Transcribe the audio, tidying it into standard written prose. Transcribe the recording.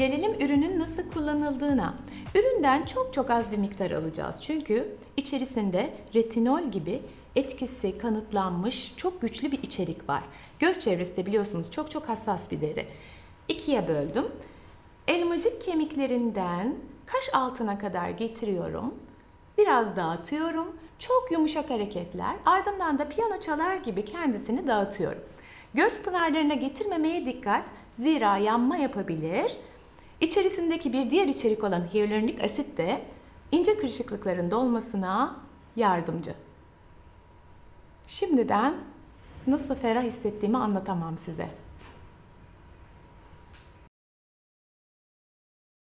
Gelelim ürünün nasıl kullanıldığına. Üründen çok az bir miktar alacağız. Çünkü içerisinde retinol gibi etkisi kanıtlanmış çok güçlü bir içerik var. Göz çevresi de biliyorsunuz çok hassas bir deri. İkiye böldüm. Elmacık kemiklerinden kaş altına kadar getiriyorum. Biraz dağıtıyorum. Çok yumuşak hareketler. Ardından da piyano çalar gibi kendisini dağıtıyorum. Göz pınarlarına getirmemeye dikkat. Zira yanma yapabilir. İçerisindeki bir diğer içerik olan hyaluronik asit de ince kırışıklıkların dolmasına yardımcı. Şimdiden nasıl ferah hissettiğimi anlatamam size.